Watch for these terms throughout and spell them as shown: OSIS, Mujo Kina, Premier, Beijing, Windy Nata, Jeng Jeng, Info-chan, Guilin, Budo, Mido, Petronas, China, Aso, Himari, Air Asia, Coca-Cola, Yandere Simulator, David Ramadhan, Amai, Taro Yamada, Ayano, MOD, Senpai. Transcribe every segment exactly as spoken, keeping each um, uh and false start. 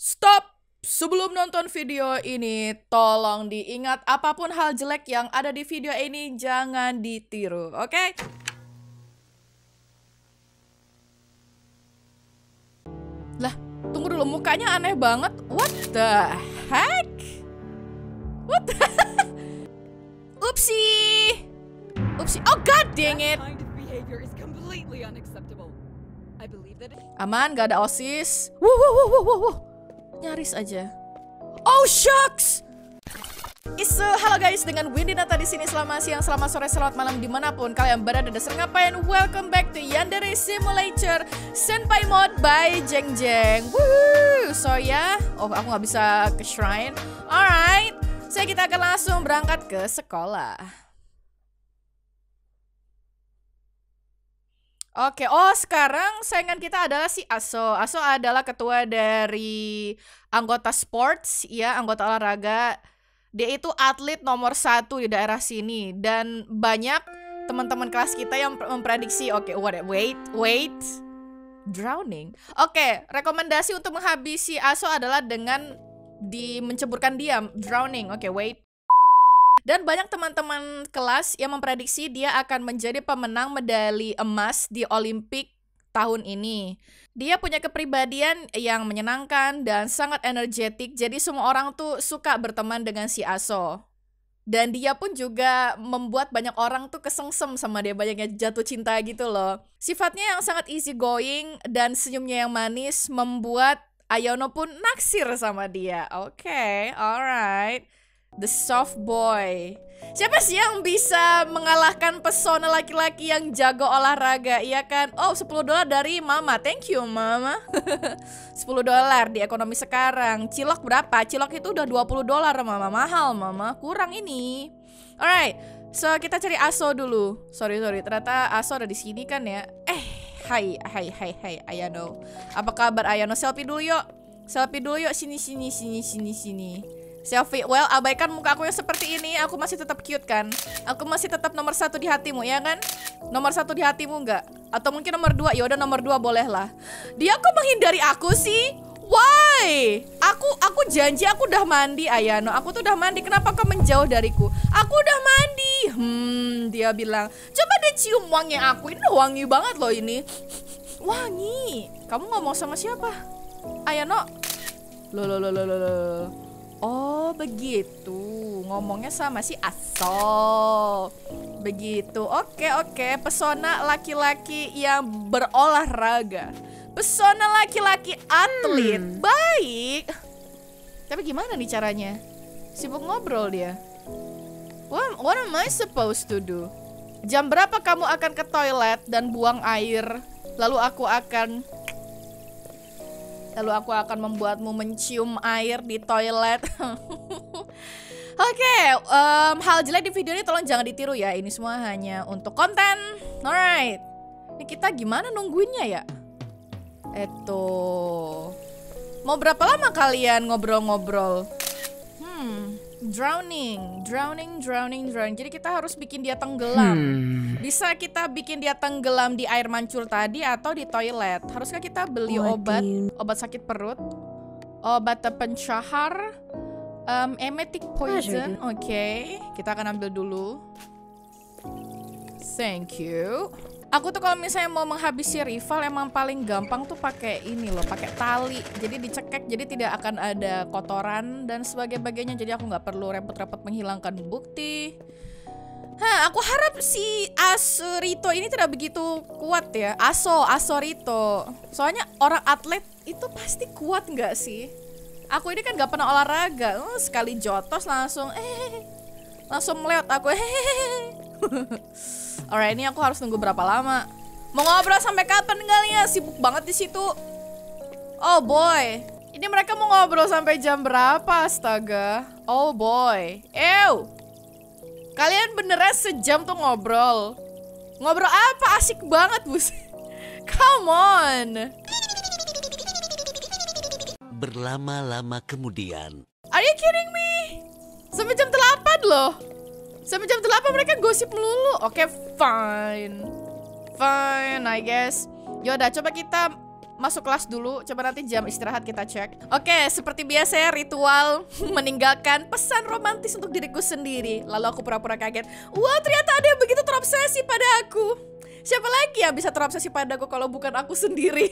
Stop! Sebelum nonton video ini, tolong diingat apapun hal jelek yang ada di video ini jangan ditiru, oke? Okay? Lah, tunggu dulu, mukanya aneh banget. What the heck? What the heck? Oopsie! Oopsie. Oh god dang it! Aman, gak ada OSIS. Wuh, wuh, wuh, wuh, wuh. Nyaris aja. Oh shucks. Isu, halo guys, dengan Windy Nata di sini. Selamat siang, selamat sore, selamat malam dimanapun kalian berada. Dasar ngapain? Welcome back to Yandere Simulator Senpai Mode by Jeng Jeng. Woo! So ya, yeah. Oh aku nggak bisa ke shrine. Alright, so kita akan langsung berangkat ke sekolah. Oke, oh sekarang saingan kita adalah si Aso. Aso adalah ketua dari anggota sports, ya, anggota olahraga. Dia itu atlet nomor satu di daerah sini. Dan banyak teman-teman kelas kita yang memprediksi, oke, okay, wait, wait, drowning. Oke, okay, rekomendasi untuk menghabisi Aso adalah dengan di menceburkan dia, drowning, oke, okay, wait. Dan banyak teman-teman kelas yang memprediksi dia akan menjadi pemenang medali emas di Olimpik tahun ini. Dia punya kepribadian yang menyenangkan dan sangat energetik, jadi semua orang tuh suka berteman dengan si Aso. Dan dia pun juga membuat banyak orang tuh kesengsem sama dia, banyaknya jatuh cinta gitu loh. Sifatnya yang sangat easy going dan senyumnya yang manis membuat Ayano pun naksir sama dia. Oke, okay, alright. The soft boy. Siapa sih yang bisa mengalahkan pesona laki-laki yang jago olahraga? Iya kan? Oh, sepuluh dolar dari mama. Thank you, mama. sepuluh dolar di ekonomi sekarang. Cilok berapa? Cilok itu udah dua puluh dolar, mama. Mahal, mama. Kurang ini. Alright. So, kita cari Aso dulu. Sorry, sorry. Ternyata Aso ada di sini kan ya. Eh, hai, hai, hai, hai. Ayano. Apa kabar, Ayano? Selfie dulu yuk. Selfie dulu yuk. Sini, sini, sini, sini, sini. Selfie, well abaikan muka aku yang seperti ini. Aku masih tetap cute kan? Aku masih tetap nomor satu di hatimu, ya kan? Nomor satu di hatimu enggak? Atau mungkin nomor dua? Yaudah nomor dua bolehlah. Dia kok menghindari aku sih? Why? Aku aku janji aku udah mandi, Ayano. Aku tuh udah mandi, kenapa kau menjauh dariku? Aku udah mandi. Hmm, dia bilang. Coba deh cium wanginya aku, ini wangi banget loh ini. Wangi. Kamu ngomong sama siapa? Ayano. Loh, loh, loh, loh, loh. Oh begitu, ngomongnya sama si Aso. Begitu, oke oke. Pesona laki-laki yang berolahraga. Pesona laki-laki atlet, hmm. Baik. Tapi gimana nih caranya? Sibuk ngobrol dia. What, what am I supposed to do? Jam berapa kamu akan ke toilet dan buang air? Lalu aku akan... Lalu aku akan membuatmu mencium air di toilet. Oke, okay, um, hal jelek di video ini tolong jangan ditiru ya. Ini semua hanya untuk konten. Alright. Ini kita gimana nungguinnya ya? Eto. Mau berapa lama kalian ngobrol-ngobrol? Hmm, drowning, drowning, drowning, drowning. Jadi kita harus bikin dia tenggelam. Hmm. Bisa kita bikin dia tenggelam di air mancur tadi atau di toilet. Haruskah kita beli oh, obat, dear. Obat sakit perut, obat pencahar, um, emetic poison. Oke, okay. Kita akan ambil dulu. Thank you. Aku tuh kalau misalnya mau menghabisi rival emang paling gampang tuh pakai ini loh, pakai tali. Jadi dicekek, jadi tidak akan ada kotoran dan sebagainya. Jadi aku nggak perlu repot-repot menghilangkan bukti. Hah, aku harap si Asorito ini tidak begitu kuat ya. Aso, Asorito. Soalnya orang atlet itu pasti kuat nggak sih? Aku ini kan nggak pernah olahraga. Oh, sekali jotos langsung, eh, langsung meleot aku. Hehehe. Alright, ini aku harus nunggu berapa lama? Mau ngobrol sampai kapan kalian? Sibuk banget di situ. Oh boy, ini mereka mau ngobrol sampai jam berapa? Astaga. Oh boy, ew. Kalian beneran sejam tuh ngobrol. Ngobrol apa? Asik banget, bus. Come on. Berlama-lama kemudian. Are you kidding me? Sampai jam delapan loh. Sampai jam delapan mereka gosip melulu. Oke, okay, fine. Fine, I guess. Yaudah, coba kita masuk kelas dulu. Coba nanti jam istirahat kita cek. Oke, seperti biasa ritual meninggalkan pesan romantis untuk diriku sendiri. Lalu aku pura-pura kaget. Wah, ternyata ada yang begitu terobsesi pada aku. Siapa lagi yang bisa terobsesi padaku kalau bukan aku sendiri?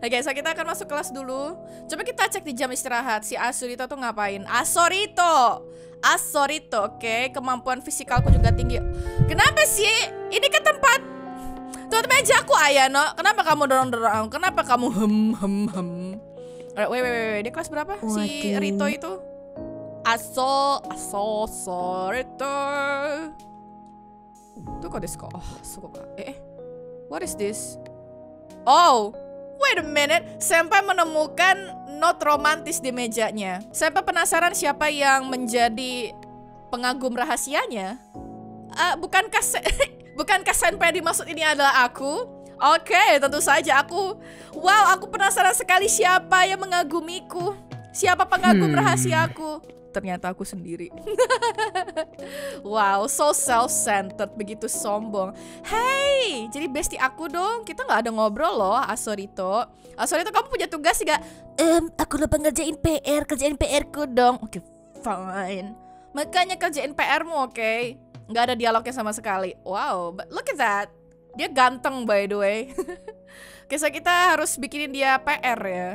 Oke, so kita akan masuk kelas dulu. Coba kita cek di jam istirahat. Si Asorito tuh ngapain? Asorito! Asorito, oke. Okay. Kemampuan fisikalku juga tinggi. Kenapa sih? Ini ke tempat... Tutup aja aku, Ayano. Kenapa kamu dorong-dorong? Kenapa kamu hem-hem-hem? Wait, wait, wait, wait. Dia kelas berapa? Waduh. Si Rito itu? Aso, Aso, Sorito. Tuh kok desko. Oh, suka. Eh, what is this? Oh, wait a minute. Senpai menemukan not romantis di mejanya. Senpai penasaran siapa yang menjadi pengagum rahasianya. Uh, bukankah se bukankah Senpai dimaksud ini adalah aku? Oke, okay, tentu saja aku. Wow, aku penasaran sekali siapa yang mengagumiku. Siapa pengagum hmm. rahasiaku? Ternyata aku sendiri. Wow, so self-centered, begitu sombong. Hey, jadi bestie aku dong. Kita nggak ada ngobrol loh, Asorito. Asorito, kamu punya tugas gak? Ehm, um, aku lupa ngerjain P R, kerjain P R-ku dong. Oke, okay, fine. Makanya kerjain P R-mu, oke? Okay? Nggak ada dialognya sama sekali. Wow, but look at that. Dia ganteng, by the way. Kisah kita harus bikinin dia P R ya.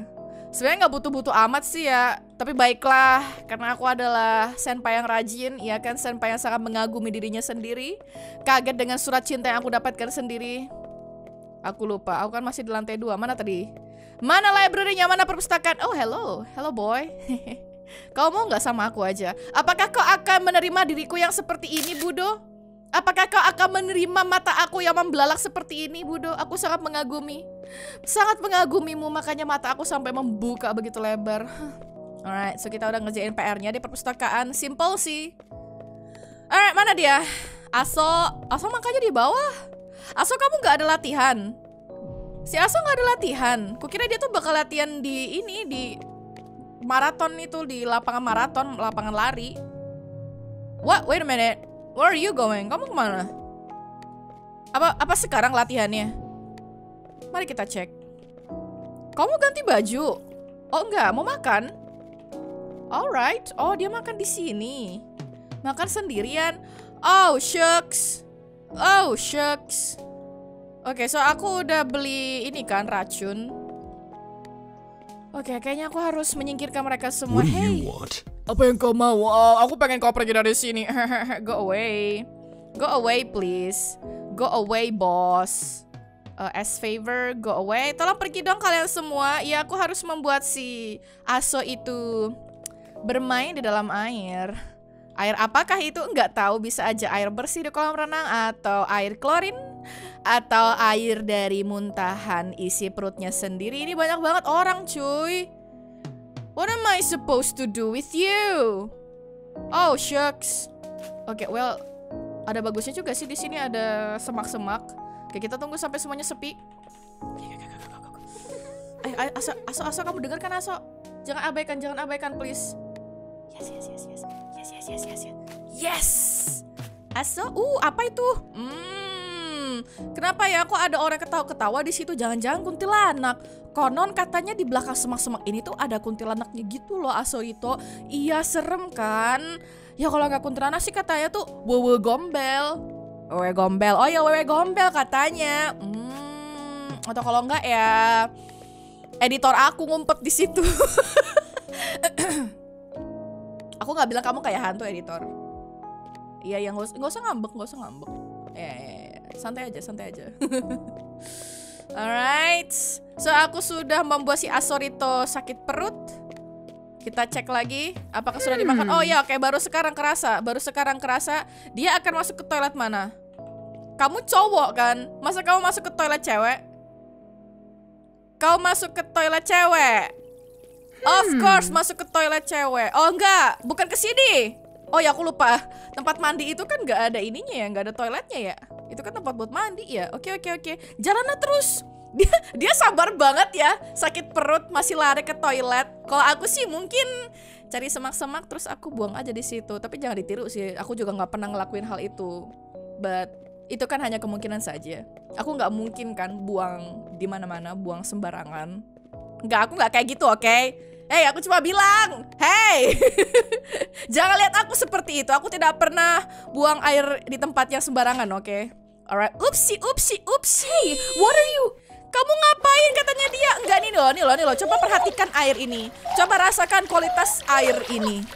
Sebenarnya nggak butuh-butuh amat sih ya, tapi baiklah karena aku adalah senpai yang rajin, ya kan, senpai yang sangat mengagumi dirinya sendiri. Kaget dengan surat cinta yang aku dapatkan sendiri. Aku lupa, aku kan masih di lantai dua. Mana tadi? Mana library-nya? Mana perpustakaan? Oh, hello, hello boy. Kau mau nggak sama aku aja? Apakah kau akan menerima diriku yang seperti ini, Budo? Apakah kau akan menerima mata aku yang membelalak seperti ini, Budo? Aku sangat mengagumi. Sangat mengagumimu, makanya mata aku sampai membuka begitu lebar. Alright, so kita udah ngerjain P R-nya di perpustakaan. Simple sih. Alright, mana dia? Aso, Aso makanya di bawah. Aso, kamu gak ada latihan. Si Aso gak ada latihan. Kukira dia tuh bakal latihan di ini, di maraton itu, di lapangan maraton, lapangan lari. What? Wait a minute. Where are you going? Kamu kemana? Apa apa sekarang latihannya? Mari kita cek. Kamu ganti baju? Oh enggak, mau makan? Alright. Oh, dia makan di sini. Makan sendirian. Oh shucks. Oh shucks. Oke, okay, so aku udah beli ini kan racun. Oke, okay, kayaknya aku harus menyingkirkan mereka semua. Hey. Apa yang kau mau? Oh, aku pengen kau pergi dari sini. Go away. Go away please. Go away boss. Uh, as favor, go away. Tolong pergi dong kalian semua. Ya, aku harus membuat si Aso itu bermain di dalam air. Air apakah itu? Enggak tahu. Bisa aja air bersih di kolam renang, atau air klorin, atau air dari muntahan isi perutnya sendiri. Ini banyak banget orang cuy. What am I supposed to do with you? Oh shucks. Oke, okay, well, ada bagusnya juga sih di sini ada semak-semak. Oke, okay, kita tunggu sampai semuanya sepi. Ay, Aso, Aso, Aso, kamu dengar kan Aso? Jangan abaikan, jangan abaikan, please. Yes, yes, yes, yes, yes, yes, yes, yes, yes. Aso, uh, apa itu? Hmm, kenapa ya? Kok ada orang ketawa-ketawa di situ? Jangan-jangan kuntilanak? Konon katanya di belakang semak-semak ini tuh ada kuntilanaknya gitu loh, Asorito. Iya, serem kan? Ya kalau nggak kuntilanak sih katanya tuh wewe gombel. Wewe gombel. Oh ya, wewe gombel katanya. Hmm, atau kalau nggak ya editor aku ngumpet di situ. Aku nggak bilang kamu kayak hantu, editor. Iya, yang nggak usah ngambek, nggak usah ngambek. Ya, ya, ya, santai aja, santai aja. Alright, so aku sudah membuat si Asorito sakit perut. Kita cek lagi, apakah sudah dimakan? Oh ya, oke, okay. Baru sekarang kerasa, baru sekarang kerasa dia akan masuk ke toilet mana? Kamu cowok kan? Masa kamu masuk ke toilet cewek? Kau masuk ke toilet cewek? Of course masuk ke toilet cewek. Oh enggak, bukan ke sini. Oh ya, aku lupa. Tempat mandi itu kan nggak ada ininya ya, nggak ada toiletnya ya. Itu kan tempat buat mandi ya. Oke, oke, oke. Jalanlah terus. Dia dia sabar banget ya. Sakit perut masih lari ke toilet. Kalau aku sih mungkin cari semak-semak terus aku buang aja di situ. Tapi jangan ditiru sih. Aku juga nggak pernah ngelakuin hal itu. But itu kan hanya kemungkinan saja. Aku nggak mungkin kan buang di mana-mana, buang sembarangan. Nggak, aku nggak kayak gitu, oke? Okay? Hei, aku cuma bilang, hey, jangan lihat aku seperti itu. Aku tidak pernah buang air di tempatnya sembarangan, oke? Okay? Alright, upsi, upsi, upsi. What are you? Kamu ngapain katanya dia? Enggak, nih loh, nih loh, nih loh. Coba perhatikan air ini. Coba rasakan kualitas air ini.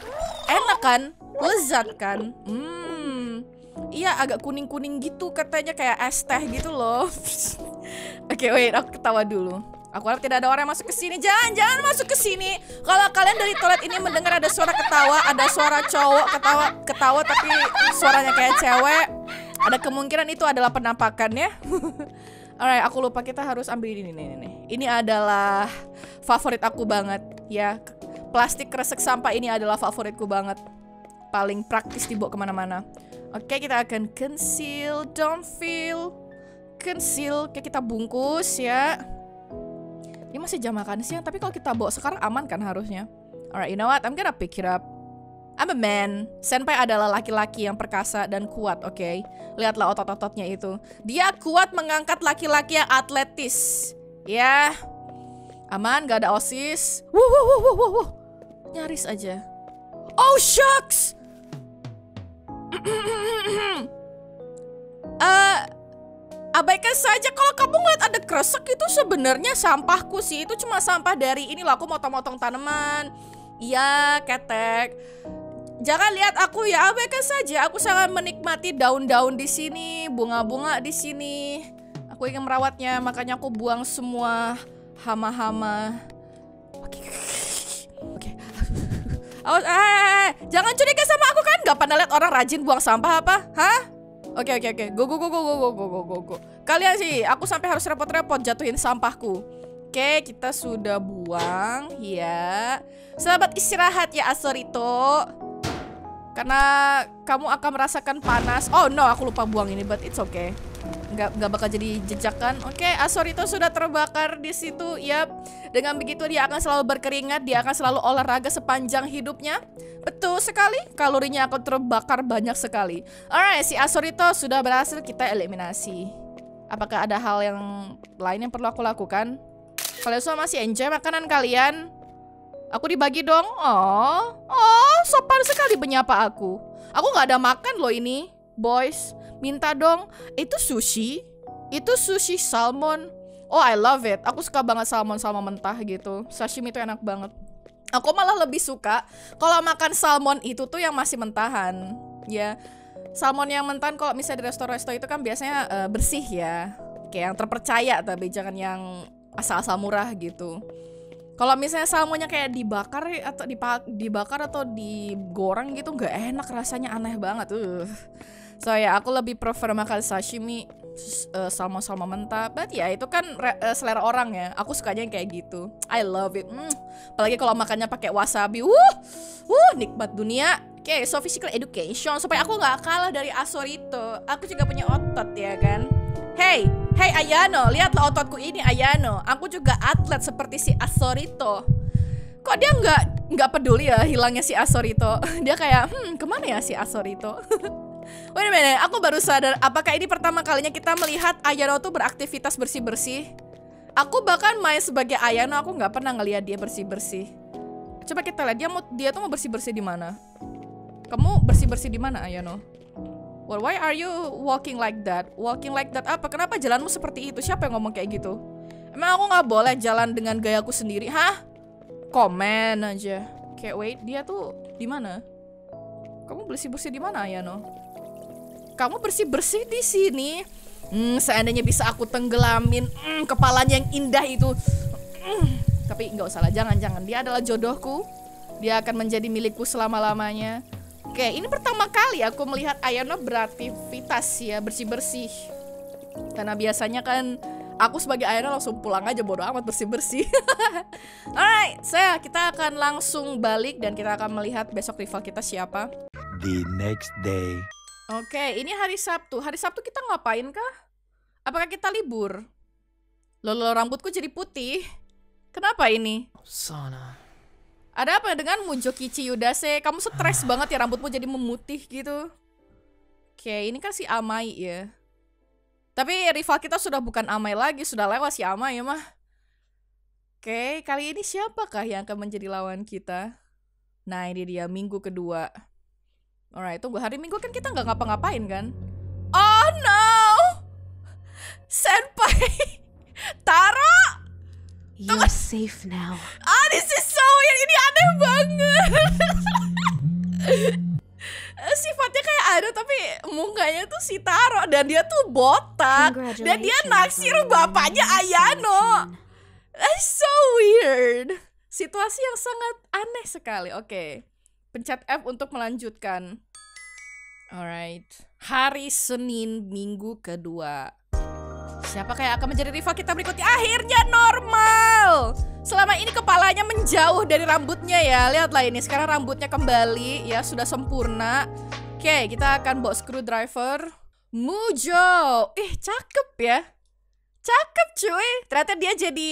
Enak kan? Lezat kan? Hmm. Iya, agak kuning-kuning gitu katanya, kayak es teh gitu loh. Oke, okay, wait, aku ketawa dulu. Aku harap tidak ada orang yang masuk ke sini. Jangan, jangan masuk ke sini. Kalau kalian dari toilet ini mendengar ada suara ketawa, ada suara cowok ketawa, ketawa tapi suaranya kayak cewek, ada kemungkinan itu adalah penampakannya. Alright, aku lupa kita harus ambil ini nih nih. Ini adalah favorit aku banget ya. Plastik kresek sampah ini adalah favoritku banget. Paling praktis dibawa kemana-mana. Oke, kita akan conceal, don't feel, conceal. Oke, kita bungkus ya. Ini masih jam makan siang, tapi kalau kita bawa sekarang aman kan harusnya. Alright, you know what? I'm gonna pick it up. I'm a man. Senpai adalah laki-laki yang perkasa dan kuat, oke? Okay? Lihatlah otot-ototnya itu. Dia kuat mengangkat laki-laki yang atletis. Ya. Yeah. Aman, gak ada osis. Wuh, wuh, wuh, wuh, wuh. Nyaris aja. Oh, shucks! uh, Abaikan saja, kalau kamu ngeliat ada kresek itu sebenarnya sampahku sih. Itu cuma sampah dari ini lah, aku motong-motong tanaman. Iya, ketek. Jangan lihat aku ya, abaikan saja. Aku sangat menikmati daun-daun di sini, bunga-bunga di sini. Aku ingin merawatnya, makanya aku buang semua hama-hama. Oke. Oke. Awas, eh, jangan curiga sama aku kan? Gak pernah lihat orang rajin buang sampah apa? Hah? Oke, oke, oke. Go, go, go, go, go, go, go, go, go. Kalian sih, aku sampai harus repot-repot jatuhin sampahku. Oke, kita sudah buang. Ya. Selamat istirahat ya, Asorito. Karena kamu akan merasakan panas. Oh no, aku lupa buang ini, but it's okay. Nggak, nggak bakal jadi jejakan. Oke, okay, Asorito sudah terbakar di situ. Yap, dengan begitu dia akan selalu berkeringat, dia akan selalu olahraga sepanjang hidupnya. Betul sekali, kalorinya akan terbakar banyak sekali. Alright, si Asorito sudah berhasil kita eliminasi. Apakah ada hal yang lain yang perlu aku lakukan? Kalian semua masih enjoy makanan kalian? Aku dibagi dong. Oh, oh, sopan sekali menyapa aku. Aku nggak ada makan loh ini, boys. Minta dong, itu sushi, itu sushi salmon. Oh, I love it. Aku suka banget salmon sama mentah gitu. Sashimi itu enak banget. Aku malah lebih suka kalau makan salmon itu tuh yang masih mentahan. Ya, salmon yang mentah kalau misalnya di resto-resto itu kan biasanya uh, bersih ya. Kayak yang terpercaya, tapi jangan yang asal-asal murah gitu. Kalau misalnya salmonnya kayak dibakar atau dipak dibakar atau digoreng gitu, nggak enak rasanya, aneh banget. Uh. So ya, yeah, aku lebih prefer makan sashimi, uh, salmon-salmon mentah. But ya, yeah, itu kan uh, selera orang ya. Aku sukanya yang kayak gitu. I love it. Mm. Apalagi kalau makannya pakai wasabi. Wuh, wuh, nikmat dunia. Oke, okay, so physical education. Supaya aku nggak kalah dari Asorito. Aku juga punya otot ya kan. Hey, hey Ayano, lihatlah ototku ini Ayano. Aku juga atlet seperti si Asorito. Kok dia nggak nggak peduli ya hilangnya si Asorito? Dia kayak, hmm, kemana ya si Asorito? Wait a minute, aku baru sadar, apakah ini pertama kalinya kita melihat Ayano tuh beraktivitas bersih-bersih? Aku bahkan main sebagai Ayano, aku nggak pernah ngelihat dia bersih-bersih. Coba kita lihat, dia mau dia tuh mau bersih-bersih di mana? Kamu bersih-bersih di mana, Ayano? Well, why are you walking like that? Walking like that apa? Kenapa jalanmu seperti itu? Siapa yang ngomong kayak gitu? Emang aku nggak boleh jalan dengan gayaku sendiri? Hah? Komen aja. Kayak wait, dia tuh di mana? Kamu bersih-bersih di mana, Ayano? Kamu bersih-bersih di sini. Hmm, seandainya bisa aku tenggelamin hmm, kepalanya yang indah itu. Hmm. Tapi nggak usah lah, jangan-jangan. Dia adalah jodohku. Dia akan menjadi milikku selama-lamanya. Oke, ini pertama kali aku melihat Ayano beraktivitas ya, bersih-bersih. Karena biasanya kan aku sebagai Ayano langsung pulang aja, bodo amat bersih-bersih. Alright, saya so, kita akan langsung balik dan kita akan melihat besok rival kita siapa. The next day. Oke, okay, ini hari Sabtu. Hari Sabtu kita ngapain kah? Apakah kita libur? Lolo, rambutku jadi putih. Kenapa ini? Sana. Ada apa dengan Mujo Kina? Kamu stres banget ya, rambutmu jadi memutih gitu. Oke, okay, ini kan si Amai ya. Tapi rival kita sudah bukan Amai lagi, sudah lewat si Amai ya mah. Oke, kali ini siapakah yang akan menjadi lawan kita? Nah ini dia, minggu kedua. Alright, tunggu, hari minggu kan kita nggak ngapa-ngapain kan? Oh no! Senpai! Taro! You're safe now. Ah, this is so weird. Ini aneh banget. Sifatnya kayak ada tapi mukanya tuh si Taro dan dia tuh botak dan dia naksir bapaknya Ayano. That's so weird. Situasi yang sangat aneh sekali. Oke, okay. Pencet F untuk melanjutkan. Alright, hari Senin minggu kedua. Siapa kayak akan menjadi rival kita berikutnya? Akhirnya normal. Selama ini kepalanya menjauh dari rambutnya ya. Lihatlah ini, sekarang rambutnya kembali ya, sudah sempurna. Oke, kita akan bawa screwdriver. Mujo, ih cakep ya. Cakep cuy. Ternyata dia jadi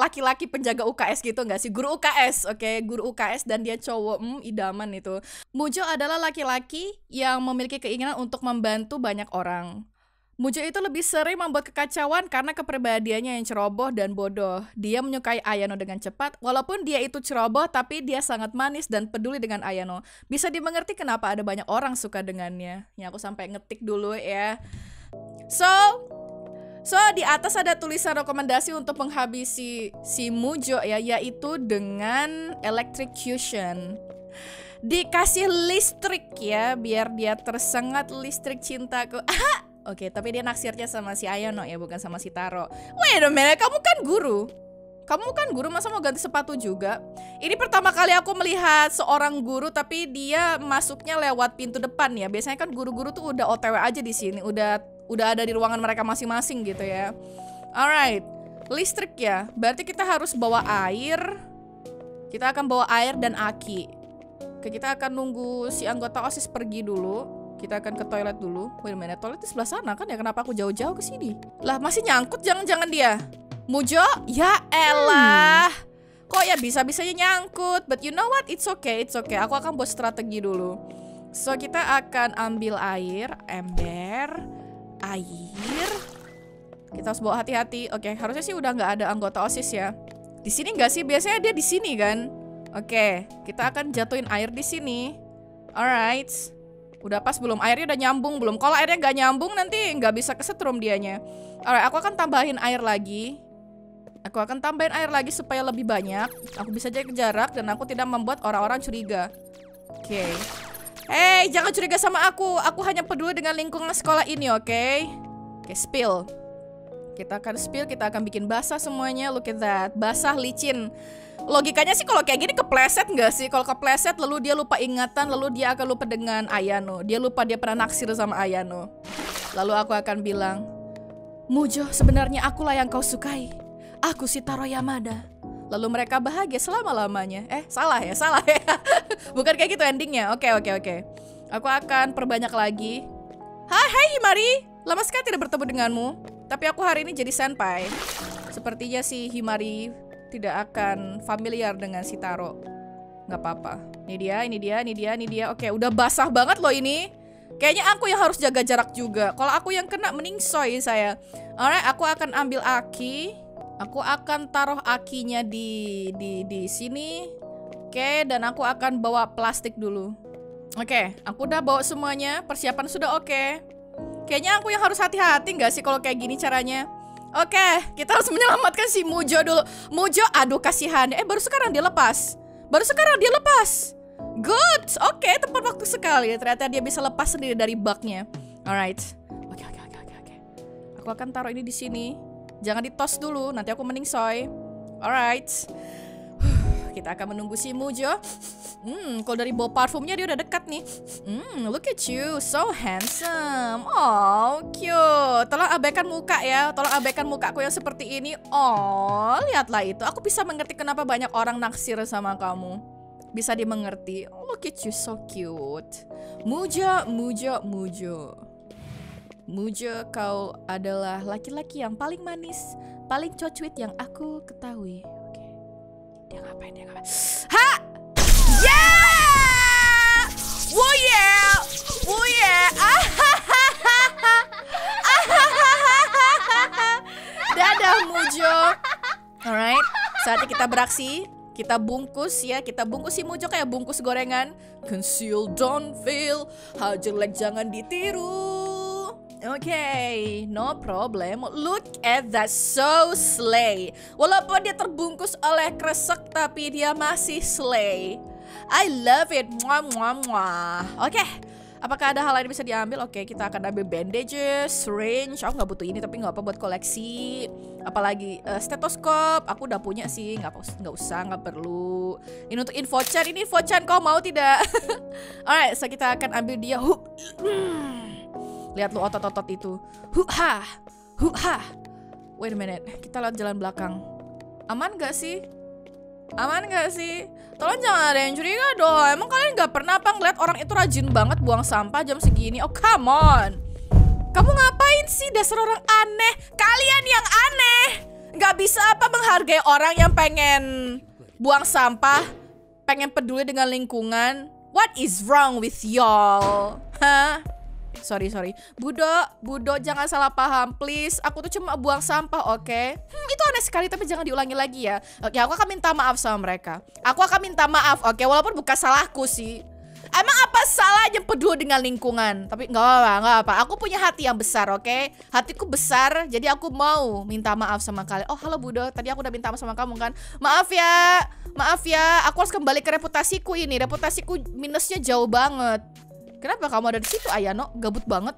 laki-laki uh, penjaga U K S gitu nggak sih? Guru U K S, oke, okay. Guru U K S dan dia cowok, hmm, idaman itu. Mujo adalah laki-laki yang memiliki keinginan untuk membantu banyak orang. Mujo itu lebih sering membuat kekacauan karena kepribadiannya yang ceroboh dan bodoh. Dia menyukai Ayano dengan cepat, walaupun dia itu ceroboh tapi dia sangat manis dan peduli dengan Ayano. Bisa dimengerti kenapa ada banyak orang suka dengannya. Ya aku sampai ngetik dulu ya. So, so di atas ada tulisan rekomendasi untuk menghabisi si Mujo ya, yaitu dengan electrocution. Dikasih listrik ya, biar dia tersengat listrik cintaku. Oke, okay, tapi dia naksirnya sama si Ayano ya, bukan sama si Taro. Wait a minute, kamu kan guru. Kamu kan guru, masa mau ganti sepatu juga? Ini pertama kali aku melihat seorang guru tapi dia masuknya lewat pintu depan ya. Biasanya kan guru-guru tuh udah O T W aja di sini, udah udah ada di ruangan mereka masing-masing gitu ya. Alright, listrik ya. Berarti kita harus bawa air. Kita akan bawa air dan aki. Oke, kita akan nunggu si anggota OSIS pergi dulu. Kita akan ke toilet dulu. Wait a minute, toilet di sebelah sana kan ya? Kenapa aku jauh-jauh ke sini? Lah masih nyangkut, jangan-jangan dia. Mujo, ya elah. Hmm. Kok ya bisa-bisanya nyangkut? But you know what? It's okay, it's okay. Aku akan buat strategi dulu. So kita akan ambil air, ember, air. Kita harus bawa hati-hati. Oke, okay, harusnya sih udah nggak ada anggota OSIS ya. Di sini nggak sih? Biasanya dia di sini kan? Oke, okay, kita akan jatuhin air di sini. Alright. Udah pas belum? Airnya udah nyambung belum? Kalau airnya nggak nyambung nanti nggak bisa kesetrum dianya. Alright, aku akan tambahin air lagi. Aku akan tambahin air lagi supaya lebih banyak. Aku bisa jaga jarak dan aku tidak membuat orang-orang curiga. Oke. Okay. Hey, jangan curiga sama aku. Aku hanya peduli dengan lingkungan sekolah ini, oke? Okay? Oke, okay, spill. Kita akan spill, kita akan bikin basah semuanya. Look at that. Basah, licin. Logikanya sih kalau kayak gini kepleset nggak sih? Kalau kepleset lalu dia lupa ingatan, lalu dia akan lupa dengan Ayano. Dia lupa dia pernah naksir sama Ayano. Lalu aku akan bilang, Mujo, sebenarnya akulah yang kau sukai. Aku si Taro Yamada. Lalu mereka bahagia selama-lamanya. Eh, salah ya, salah ya. Bukan kayak gitu endingnya. Oke, oke, oke. Aku akan perbanyak lagi. Hai, hai Himari. Lama sekali tidak bertemu denganmu. Tapi aku hari ini jadi senpai. Sepertinya si Himari tidak akan familiar dengan si Taro. Nggak apa-apa. Ini dia, ini dia, ini dia, ini dia. Oke, udah basah banget loh ini. Kayaknya aku yang harus jaga jarak juga. Kalau aku yang kena, meningsoy saya. Alright, aku akan ambil aki. Aku akan taruh akinya di, di, di sini. Oke, dan aku akan bawa plastik dulu. Oke, aku udah bawa semuanya. Persiapan sudah oke. Kayaknya aku yang harus hati-hati nggak sih kalau kayak gini caranya? Oke, okay, kita harus menyelamatkan si Mujo dulu. Mujo, aduh kasihan. Eh, baru sekarang dia lepas. Baru sekarang dia lepas. Good, oke, okay, tepat waktu sekali. Ternyata dia bisa lepas sendiri dari bugnya. Alright, oke, okay, oke, okay, oke, okay, oke. Okay. Aku akan taruh ini di sini. Jangan ditos dulu, nanti aku meningsoy. Alright, huh, kita akan menunggu si Mujo. Hmm, kalau dari bau parfumnya dia udah dekat nih. Hmm, look at you, so handsome. Oh, cute. Tolong abaikan muka ya. Tolong abaikan mukaku yang seperti ini. Oh, lihatlah itu. Aku bisa mengerti kenapa banyak orang naksir sama kamu. Bisa dimengerti. Oh, look at you, so cute. Mujo, Mujo, Mujo. Mujo, kau adalah laki-laki yang paling manis, paling cocuit yang aku ketahui. Oke. Okay. Dia ngapain? Dia ngapain? Ha! Oh yeah, oh yeah, ah ha ha ha ha, ah ha ha Saatnya kita beraksi. Kita bungkus ya, kita bungkus si Mujo kayak bungkus gorengan. Conceal, don't feel. How jelek jangan ditiru. Oke, okay, no problem. Look at that, so slay. Walaupun dia terbungkus oleh kresek, tapi dia masih slay. I love it. Mwah, mwah, mwah. Oke, okay. Apakah ada hal lain bisa diambil? Oke, okay, kita akan ambil bandages, syringe. Aku nggak butuh ini, tapi nggak apa buat koleksi. Apalagi uh, stetoskop, aku udah punya sih, nggak nggak usah, nggak perlu. Ini untuk Info-chan, ini Info-chan kau mau tidak? Alright, so kita akan ambil dia. Huh. Lihat lu otot-otot itu. Huha, huha. Wait a minute, kita lihat jalan belakang. Aman gak sih? Aman gak sih? Tolong jangan ada yang curiga dong. Emang kalian gak pernah apa ngeliat orang itu rajin banget buang sampah jam segini? Oh come on. Kamu ngapain sih, dasar orang aneh? Kalian yang aneh. Gak bisa apa menghargai orang yang pengen buang sampah, pengen peduli dengan lingkungan. What is wrong with y'all? Hah? Sorry, sorry. Budo, Budo jangan salah paham, please. Aku tuh cuma buang sampah, oke? Okay? Hmm, itu aneh sekali, tapi jangan diulangi lagi ya. Oke, okay, aku akan minta maaf sama mereka. Aku akan minta maaf, oke? Okay? Walaupun bukan salahku sih. Emang apa salahnya peduli dengan lingkungan? Tapi nggak apa, nggak apa. Aku punya hati yang besar, oke? Okay? Hatiku besar, jadi aku mau minta maaf sama kalian. Oh, halo Budo. Tadi aku udah minta maaf sama kamu kan? Maaf ya, maaf ya. Aku harus kembali ke reputasiku ini. Reputasiku minusnya jauh banget. Kenapa kamu ada di situ, Ayano? Gabut banget.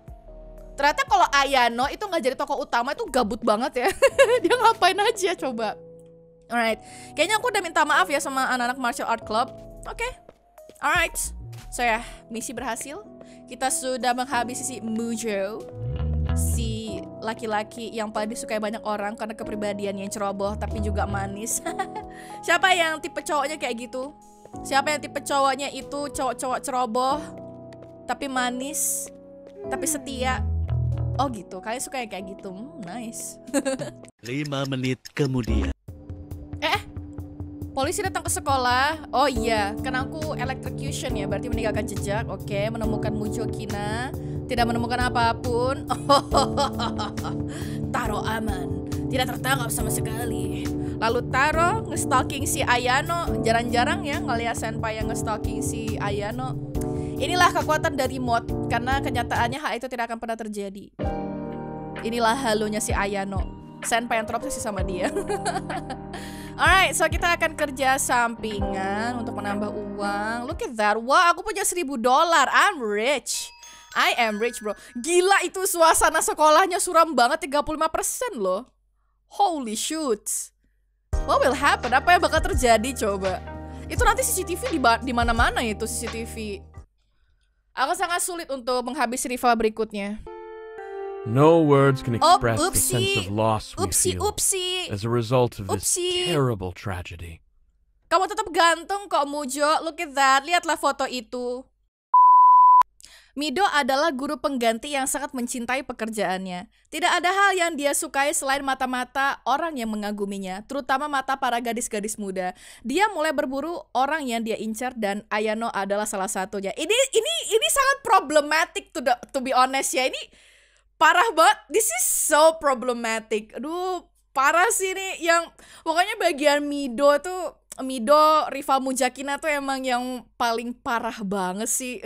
Ternyata kalau Ayano itu nggak jadi tokoh utama itu gabut banget ya. Dia ngapain aja coba. Alright, kayaknya aku udah minta maaf ya sama anak-anak martial art club. Oke, okay. Alright. So ya, misi berhasil. Kita sudah menghabisi si Mujo, si laki-laki yang paling disukai banyak orang karena kepribadiannya yang ceroboh tapi juga manis. Siapa yang tipe cowoknya kayak gitu? Siapa yang tipe cowoknya itu cowok-cowok ceroboh? Tapi manis, tapi setia. Oh gitu, kalian suka yang kayak gitu. Hmm, nice. lima menit kemudian. Eh, polisi datang ke sekolah. Oh iya, karena aku electrocution ya, berarti meninggalkan jejak. Oke, menemukan Mujo Kina. Tidak menemukan apapun. Taro aman, tidak tertangkap sama sekali. Lalu Taro ngestalking si Ayano. Jarang-jarang ya ngeliat senpai yang ngestalking si Ayano. Inilah kekuatan dari mod, karena kenyataannya hal itu tidak akan pernah terjadi. Inilah halunya si Ayano. Senpai yang terobsesi sama dia. Alright, so kita akan kerja sampingan untuk menambah uang. Look at that, wow aku punya seribu dolar. I'm rich, I am rich bro. Gila itu suasana sekolahnya suram banget, tiga puluh lima persen loh. Holy shoot. What will happen? Apa yang bakal terjadi coba? Itu nanti C C T V di mana-mana itu C C T V. Aku sangat sulit untuk menghabisi rival berikutnya. No words can express oh, the sense of loss we oopsie, feel oopsie. As a result of oopsie. This terrible tragedy. Kamu tetap gantung kok Mujo. Look at that. Lihatlah foto itu. Mido adalah guru pengganti yang sangat mencintai pekerjaannya. Tidak ada hal yang dia sukai selain mata-mata orang yang mengaguminya, terutama mata para gadis-gadis muda. Dia mulai berburu orang yang dia incar dan Ayano adalah salah satunya. Ini ini ini sangat problematic to, the, to be honest ya. Ini parah banget. This is so problematic. Aduh, parah sih ini yang pokoknya bagian Mido tuh, Mido rival Mujo Kina tuh emang yang paling parah banget sih.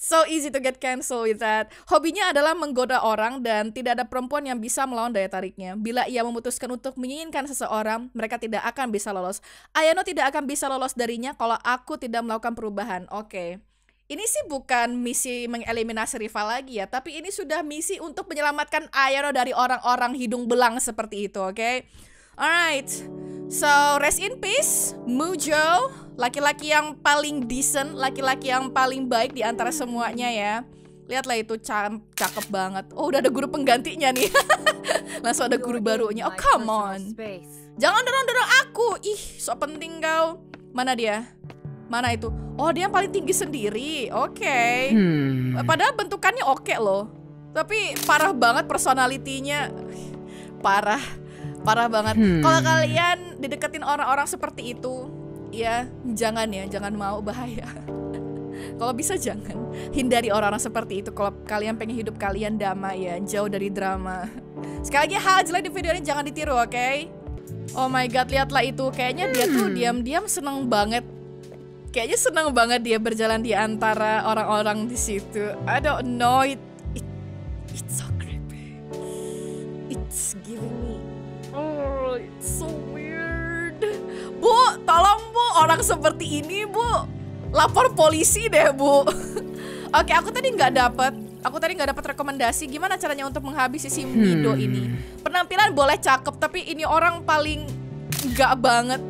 So easy to get cancelled with that. Hobinya adalah menggoda orang dan tidak ada perempuan yang bisa melawan daya tariknya. Bila ia memutuskan untuk menginginkan seseorang, mereka tidak akan bisa lolos. Ayano tidak akan bisa lolos darinya kalau aku tidak melakukan perubahan. Oke, okay. Ini sih bukan misi mengeliminasi rival lagi ya, tapi ini sudah misi untuk menyelamatkan Ayano dari orang-orang hidung belang seperti itu, oke? Okay? Alright, so rest in peace, Mujo. Laki-laki yang paling decent, laki-laki yang paling baik di antara semuanya ya. Lihatlah itu, cakep banget. Oh, udah ada guru penggantinya nih. Langsung ada guru barunya. Oh, come on. Jangan dorong-dorong aku. Ih, sok penting kau. Mana dia? Mana itu? Oh, dia yang paling tinggi sendiri. Oke. Okay. Hmm. Padahal bentukannya oke okay loh. Tapi parah banget personalitinya. Parah. Parah banget. Hmm. Kalau kalian dideketin orang-orang seperti itu, ya jangan ya, jangan mau, bahaya. Kalau bisa jangan, hindari orang-orang seperti itu. Kalau kalian pengen hidup kalian damai ya, jauh dari drama. Sekali lagi hal jelek di video ini jangan ditiru, oke? Okay? Oh my god, lihatlah itu. Kayaknya dia tuh diam-diam seneng banget. Kayaknya seneng banget dia berjalan di antara orang-orang di situ. I don't know it. it It's so creepy. It's giving me. Oh, it's so weird. Bu, tolong Bu, orang seperti ini Bu, lapor polisi deh Bu. Oke, aku tadi nggak dapet. Aku tadi nggak dapat rekomendasi gimana caranya untuk menghabisi si Mido hmm. ini. Penampilan boleh cakep, tapi ini orang paling nggak banget.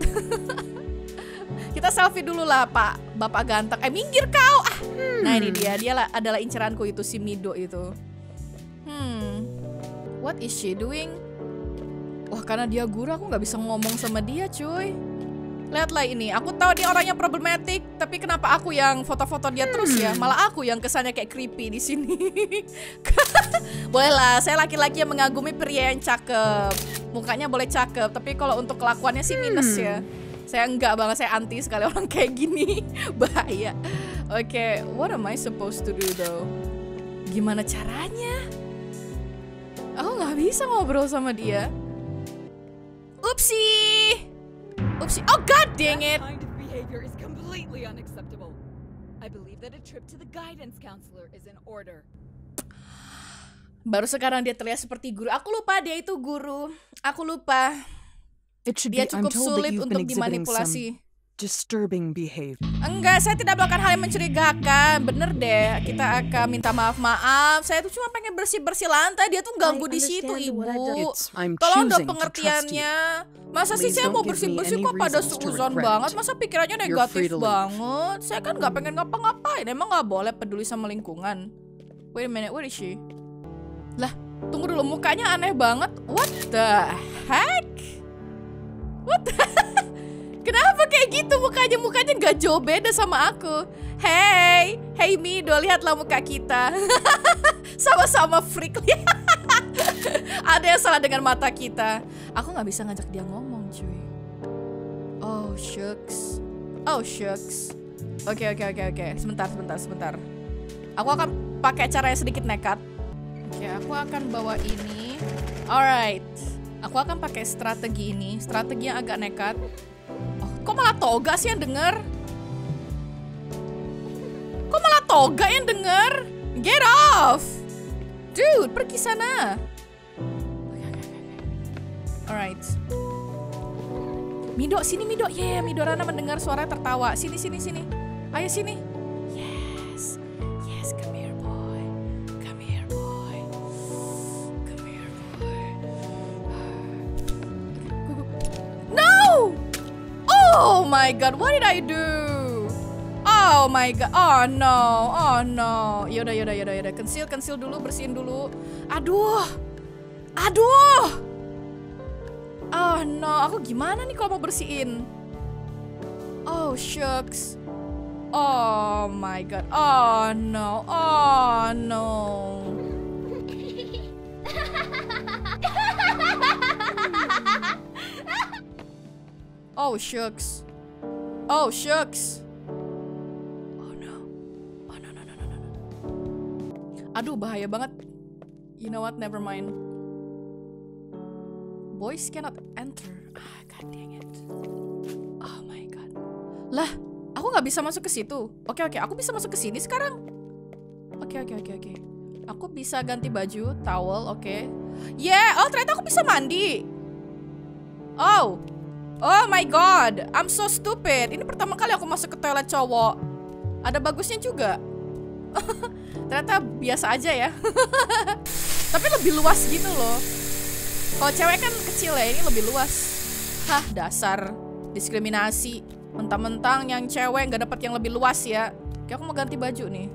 Kita selfie dulu lah Pak, Bapak ganteng. Eh minggir kau. Ah. Hmm. Nah ini dia, dia adalah inceranku itu si Mido itu. Hmm, what is she doing? Wah karena dia guru aku nggak bisa ngomong sama dia cuy. Lihatlah ini, aku tahu dia orangnya problematik, tapi kenapa aku yang foto-foto dia terus ya? Malah aku yang kesannya kayak creepy di sini. Bolehlah, saya laki-laki yang mengagumi pria yang cakep. Mukanya boleh cakep, tapi kalau untuk kelakuannya sih minus ya. Saya enggak banget, saya anti sekali orang kayak gini. Bahaya. Oke, okay, what am I supposed to do though? Gimana caranya? Aku nggak bisa ngobrol sama dia. Upsi! Oopsie. Oh god dang it. That kind of behavior is completely unacceptable. I believe that a trip to the guidance counselor is in order. Baru sekarang dia terlihat seperti guru. Aku lupa dia itu guru. Aku lupa. Dia cukup sulit untuk dimanipulasi. Disturbing behavior. Enggak, saya tidak melakukan hal yang mencurigakan. Bener deh, kita akan minta maaf-maaf. Saya tuh cuma pengen bersih-bersih lantai. Dia tuh ganggu di situ, Ibu. Tolong dong pengertiannya. Masa sih saya mau bersih-bersih kok pada seuzon banget? Masa pikirannya negatif banget? Saya kan nggak pengen ngapa-ngapain. Emang nggak boleh peduli sama lingkungan? Wait a minute, where is she? Lah, tunggu dulu. Mukanya aneh banget. What the heck? What the heck? Kenapa kayak gitu mukanya? Mukanya nggak jauh beda sama aku. Hey, hey Mido, lihatlah muka kita. Sama-sama freak. Ada yang salah dengan mata kita. Aku nggak bisa ngajak dia ngomong, cuy. Oh shucks, oh shucks. Oke, oke, oke, oke. Sebentar, sebentar, sebentar. Aku akan pakai cara yang sedikit nekat. Oke, aku akan bawa ini. Alright, aku akan pakai strategi ini. Strategi yang agak nekat. Kok malah toga sih yang denger? Kok malah toga yang denger? Get off! Dude, pergi sana. Alright. Mido, sini Mido. Yeah, Mido Rana mendengar suara tertawa. Sini, sini, sini. Ayo sini. Yes. Yes, come here boy. Come here boy. Come here boy. No! Oh my god, what did I do? Oh my god, oh no, oh no. Yaudah, yaudah, yaudah, yaudah. Conceal, conceal dulu, bersihin dulu. Aduh, aduh. Oh no, aku gimana nih kalau mau bersihin? Oh shucks. Oh my god, oh no, oh no. Oh shucks. Oh shucks. Oh no. Oh no no no no no. Aduh bahaya banget. You know what? Never mind. Boys cannot enter. Ah god dang it. Oh my god. Lah, aku nggak bisa masuk ke situ. Oke oke, aku bisa masuk ke sini sekarang. Oke oke oke oke. Aku bisa ganti baju, towel, oke. Okay. Yeah, oh ternyata aku bisa mandi. Oh. Oh my god, I'm so stupid. Ini pertama kali aku masuk ke toilet cowok. Ada bagusnya juga. Ternyata biasa aja ya. Tapi lebih luas gitu loh. Kalau cewek kan kecil ya, ini lebih luas. Hah, dasar diskriminasi. Mentang-mentang yang cewek nggak dapat yang lebih luas ya. Oke, aku mau ganti baju nih.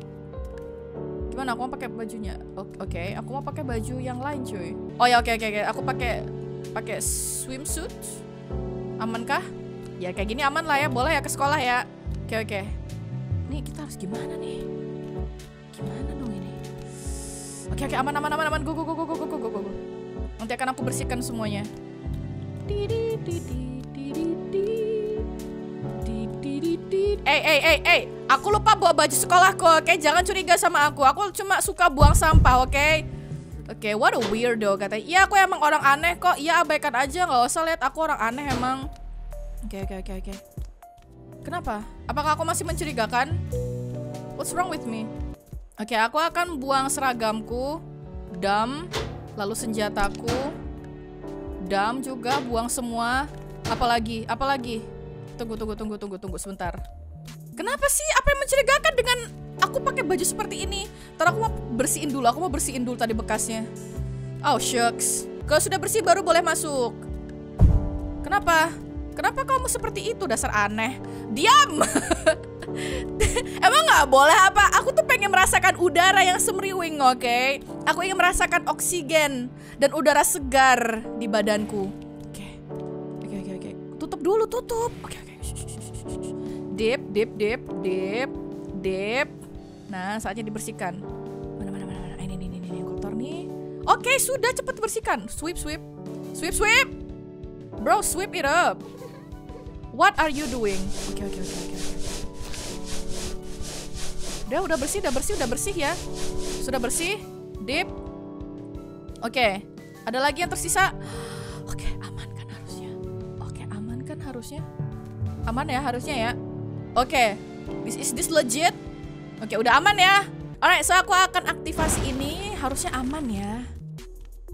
Gimana? Aku mau pakai bajunya. Oke, aku mau pakai baju yang lain cuy. Oh ya oke oke oke. Aku pakai pakai swimsuit. Amankah? Ya kayak gini aman lah ya, boleh ya ke sekolah ya. Oke oke. Nih kita harus gimana nih? Gimana dong ini? Oke oke aman aman aman aman. Go go go go go go go go. Nanti akan aku bersihkan semuanya. Eh eh eh eh. Aku lupa bawa baju sekolahku. Oke, jangan curiga sama aku. Aku cuma suka buang sampah. Oke. Oke, okay, what a weirdo katanya. Iya, aku emang orang aneh kok. Iya, abaikan aja, nggak usah lihat aku orang aneh emang. Oke, okay, oke, okay, oke, okay, oke. Okay. Kenapa? Apakah aku masih mencurigakan? What's wrong with me? Oke, okay, aku akan buang seragamku, dam, lalu senjataku, dam juga, buang semua. Apalagi, apalagi. Tunggu, tunggu, tunggu, tunggu, tunggu sebentar. Kenapa sih? Apa yang mencurigakan dengan aku pakai baju seperti ini? Ntar aku mau bersihin dulu, aku mau bersihin dulu tadi bekasnya. Oh shucks. Kalau sudah bersih baru boleh masuk. Kenapa? Kenapa kamu seperti itu, dasar aneh? Diam! Emang nggak boleh apa? Aku tuh pengen merasakan udara yang semriwing, oke? Okay? Aku ingin merasakan oksigen dan udara segar di badanku. Oke, okay. oke, okay, oke, okay, oke. Okay. Tutup dulu, tutup. Oke, okay, oke. Okay. Dip, dip, dip, dip, dip. Nah, saatnya dibersihkan. Mana, mana, mana, mana. Ini, ini, ini, ini, kotor nih. Oke, okay, sudah, cepat bersihkan. Sweep, sweep, sweep, sweep. Bro, sweep it up. What are you doing? Oke, okay, oke, okay, oke, okay, oke. Okay. Udah, udah bersih, udah bersih, udah bersih ya. Sudah bersih, dip. Oke, okay. Ada lagi yang tersisa. Oke, okay, aman kan harusnya. Oke, okay, aman kan harusnya. Aman ya harusnya ya. Oke, okay. This is this legit. Oke, okay, udah aman ya. Alright, so aku akan aktivasi ini. Harusnya aman ya.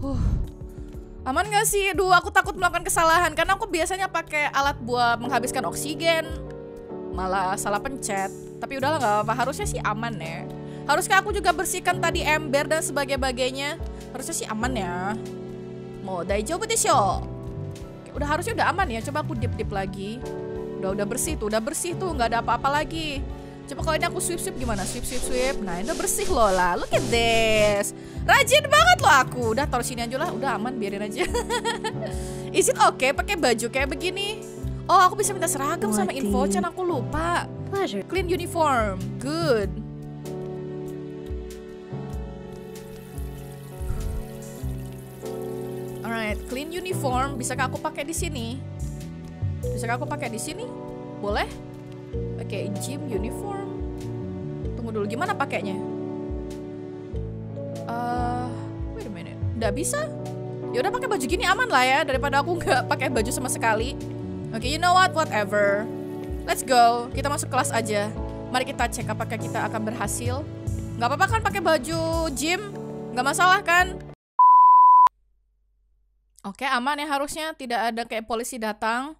Huh, aman gak sih? Duh, aku takut melakukan kesalahan karena aku biasanya pakai alat buat menghabiskan oksigen. Malah salah pencet. Tapi udahlah nggak apa-apa. Harusnya sih aman ya. Haruskah aku juga bersihkan tadi ember dan sebagainya? Harusnya sih aman ya. Mau daijobu desho. Udah harusnya udah aman ya. Coba aku dip-dip lagi. Udah udah bersih tuh, udah bersih tuh, nggak ada apa-apa lagi. Coba kalau ini aku sweep-sweep gimana? Sweep-sweep-sweep. Nah, ini udah bersih loh lah. Look at this. Rajin banget loh aku. Udah taruh sini aja lah. Udah aman, biarin aja. Is it okay pakai baju kayak begini? Oh, aku bisa minta seragam sama Info-chan, aku lupa. Pleasure. Clean uniform. Good. Alright, clean uniform. Bisakah aku pakai di sini? Bisakah aku pakai di sini? Boleh? Oke, okay, gym uniform. Tunggu dulu, gimana pakainya? Uh, wait a minute. Nggak bisa? Ya udah pakai baju gini aman lah ya, daripada aku nggak pakai baju sama sekali. Oke, okay, you know what? Whatever. Let's go. Kita masuk kelas aja. Mari kita cek apakah kita akan berhasil. Nggak apa-apa kan pakai baju gym? Nggak masalah kan? Oke, okay, aman ya harusnya. Tidak ada kayak polisi datang.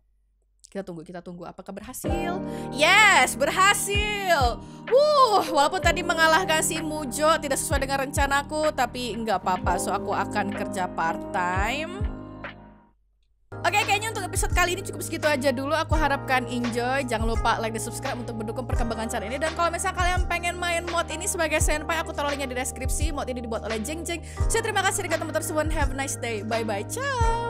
Kita tunggu, kita tunggu. Apakah berhasil? Yes, berhasil. Wuh, walaupun tadi mengalahkan si Mujo tidak sesuai dengan rencanaku, tapi nggak apa-apa. So aku akan kerja part time. Oke, kayaknya untuk episode kali ini cukup segitu aja dulu. Aku harapkan enjoy. Jangan lupa like dan subscribe untuk mendukung perkembangan channel ini. Dan kalau misalnya kalian pengen main mod ini sebagai senpai, aku taruh linknya di deskripsi. Mod ini dibuat oleh Jeng Jeng. So terima kasih dekat teman-teman. Have a nice day. Bye bye. Ciao.